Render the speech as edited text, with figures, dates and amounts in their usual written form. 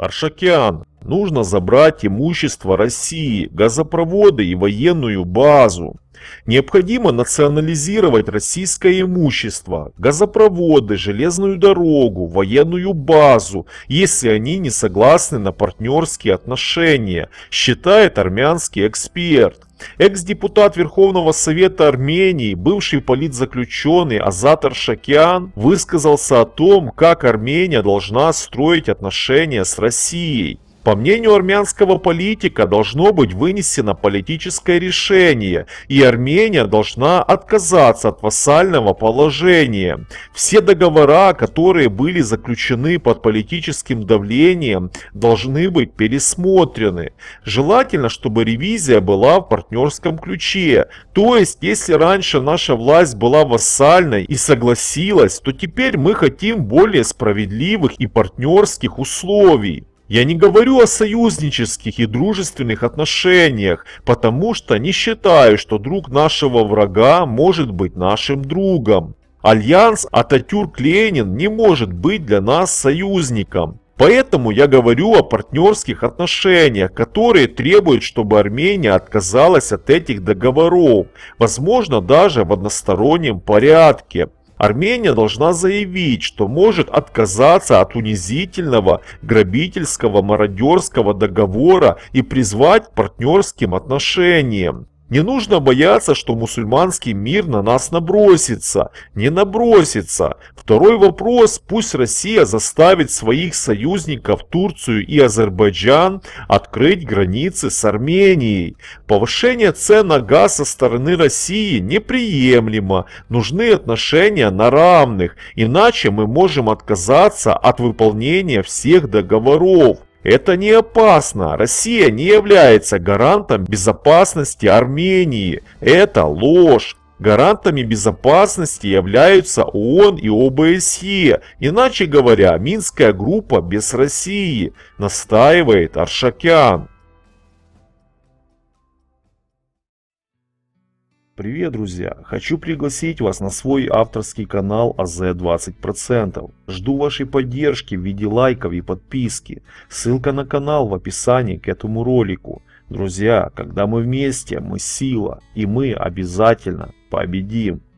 Аршакян, нужно забрать имущество России, газопроводы и военную базу. Необходимо национализировать российское имущество, газопроводы, железную дорогу, военную базу, если они не согласны на партнерские отношения, считает армянский эксперт. Экс-депутат Верховного Совета Армении, бывший политзаключенный Азат Аршакян высказался о том, как Армения должна строить отношения с Россией. По мнению армянского политика, должно быть вынесено политическое решение, и Армения должна отказаться от вассального положения. Все договора, которые были заключены под политическим давлением, должны быть пересмотрены. Желательно, чтобы ревизия была в партнерском ключе. То есть, если раньше наша власть была вассальной и согласилась, то теперь мы хотим более справедливых и партнерских условий. Я не говорю о союзнических и дружественных отношениях, потому что не считаю, что друг нашего врага может быть нашим другом. Альянс Ататюр-Ленин не может быть для нас союзником. Поэтому я говорю о партнерских отношениях, которые требуют, чтобы Армения отказалась от этих договоров, возможно, даже в одностороннем порядке. Армения должна заявить, что может отказаться от унизительного, грабительского, мародерского договора и призвать к партнерским отношениям. Не нужно бояться, что мусульманский мир на нас набросится. Не набросится. Второй вопрос. Пусть Россия заставит своих союзников Турцию и Азербайджан открыть границы с Арменией. Повышение цен на газ со стороны России неприемлемо. Нужны отношения на равных. Иначе мы можем отказаться от выполнения всех договоров. Это не опасно. Россия не является гарантом безопасности Армении. Это ложь. Гарантами безопасности являются ООН и ОБСЕ. Иначе говоря, Минская группа без России, настаивает Аршакян. Привет, друзья! Хочу пригласить вас на свой авторский канал АЗ 20%. Жду вашей поддержки в виде лайков и подписки. Ссылка на канал в описании к этому ролику. Друзья, когда мы вместе, мы сила, и мы обязательно победим!